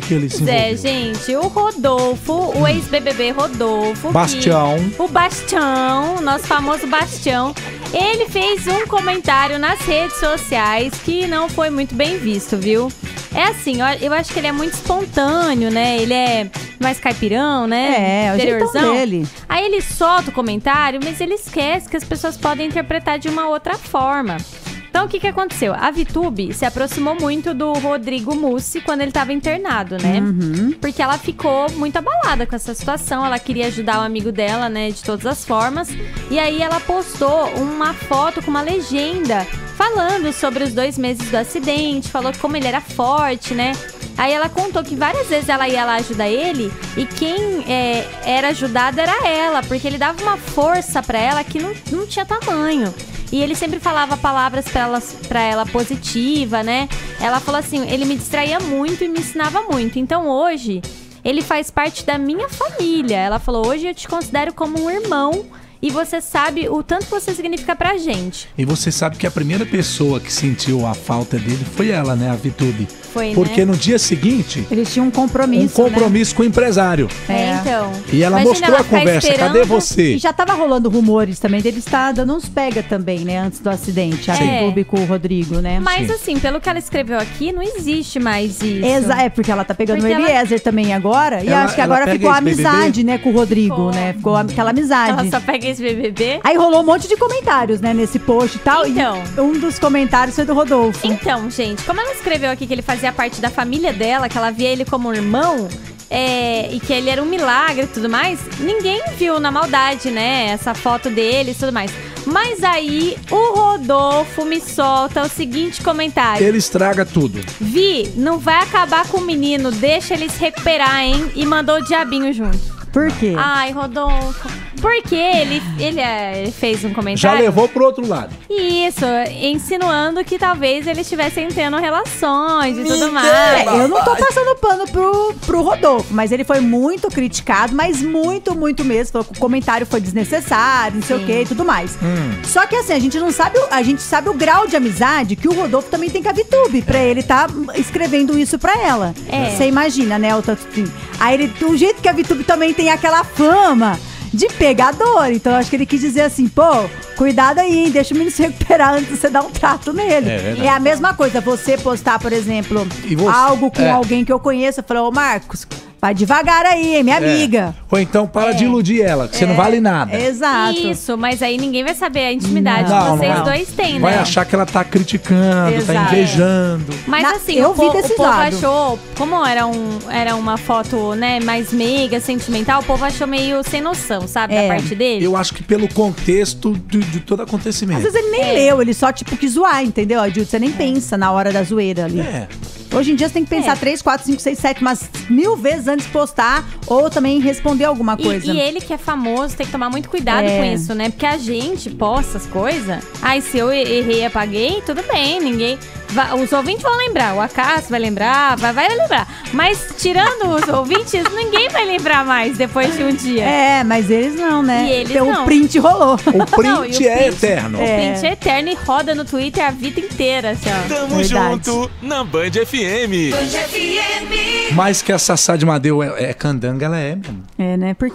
que ele se envolveu? É, gente, o Rodolffo, o ex-BBB Rodolffo. Bastião. O Bastião, nosso famoso Bastião. Ele fez um comentário nas redes sociais que não foi muito bem visto, viu? É assim, eu acho que ele é muito espontâneo, né? Ele é mais caipirão, né? É, o interiorzão dele. Aí ele solta o comentário, mas ele esquece que as pessoas podem interpretar de uma outra forma. Então, o que que aconteceu? A Viih Tube se aproximou muito do Rodrigo Mussi quando ele estava internado, né? Uhum. Porque ela ficou muito abalada com essa situação, ela queria ajudar o amigo dela, né, de todas as formas. E aí ela postou uma foto com uma legenda falando sobre os 2 meses do acidente, falou como ele era forte, né? Aí ela contou que várias vezes ela ia lá ajudar ele e quem era ajudada era ela, porque ele dava uma força pra ela que não tinha tamanho. E ele sempre falava palavras pra ela positiva, né? Ela falou assim, ele me distraía muito e me ensinava muito. Então hoje, ele faz parte da minha família. Ela falou, hoje eu te considero como um irmão e você sabe o tanto que você significa pra gente. E você sabe que a primeira pessoa que sentiu a falta dele foi ela, né? A Viih Tube. Foi, né? Porque no dia seguinte... eles tinham um compromisso, né? Com o empresário. É, então. E ela mostrou a conversa, cadê você? E já tava rolando rumores também dele estar dando uns pega também, né? Antes do acidente, a Viih Tube com o Rodrigo, né? Mas assim, pelo que ela escreveu aqui, não existe mais isso. É, porque ela tá pegando o Eliezer também agora. E acho que agora ficou a amizade, né? Com o Rodrigo, né? Ficou aquela amizade. Ela só pega esse BBB. Aí rolou um monte de comentários, né? Nesse post e tal. Então. E um dos comentários foi do Rodolffo. Então, gente, como ela escreveu aqui que ele fazia parte da família dela, que ela via ele como um irmão, e que ele era um milagre e tudo mais, ninguém viu na maldade, né, essa foto dele e tudo mais. Mas aí o Rodolffo me solta o seguinte comentário. Ele estraga tudo. Vi, não vai acabar com o menino, deixa ele se recuperar, hein? E mandou o diabinho junto. Por quê? Ai, Rodolffo. Porque ele fez um comentário... já levou pro outro lado. Isso, insinuando que talvez eles estivessem tendo relações e tudo mais. Eu não tô passando pano pro Rodolffo, mas ele foi muito criticado, mas muito mesmo. O comentário foi desnecessário, não sei o quê e tudo mais. Só que assim, a gente não sabe... a gente sabe o grau de amizade que o Rodolffo também tem com a Viih Tube, pra ele tá escrevendo isso pra ela. Você imagina, né? Aí ele, do jeito que a Viih Tube também tem aquela fama de pegador, então acho que ele quis dizer assim, pô, cuidado aí, hein? Deixa o menino se recuperar antes de você dar um trato nele. É a mesma coisa, você postar, por exemplo, algo com alguém que eu conheço, falar, ô Marcos, vai devagar aí, hein, minha amiga. Ou então para de iludir ela, que você não vale nada. Exato. Isso, mas aí ninguém vai saber a intimidade que vocês dois têm, né? Vai achar que ela tá criticando, tá invejando. Mas assim, eu vi desse lado. O povo achou, como era uma foto, né, mais meiga, sentimental, o povo achou meio sem noção, sabe, da parte dele. Eu acho que pelo contexto de todo acontecimento. Às vezes ele nem leu, ele só tipo quis zoar, entendeu? Adilson, você nem pensa na hora da zoeira ali. Hoje em dia você tem que pensar 3, 4, 5, 6, 7, umas 1000 vezes antes de postar ou também responder alguma coisa. E ele que é famoso tem que tomar muito cuidado com isso, né? Porque a gente posta as coisas. Ai, se eu errei, apaguei, tudo bem, ninguém... os ouvintes vão lembrar, o Acácio vai lembrar, vai lembrar. Mas tirando os ouvintes, ninguém vai lembrar mais depois de um dia. Mas eles não, né? E eles então não. O print rolou. O print eterno. O print é eterno e roda no Twitter a vida inteira, assim, ó. Tamo junto na Band FM. Band FM. Mas que a Sassá de Madeu é candanga, ela é mesmo. É, né? Por quê?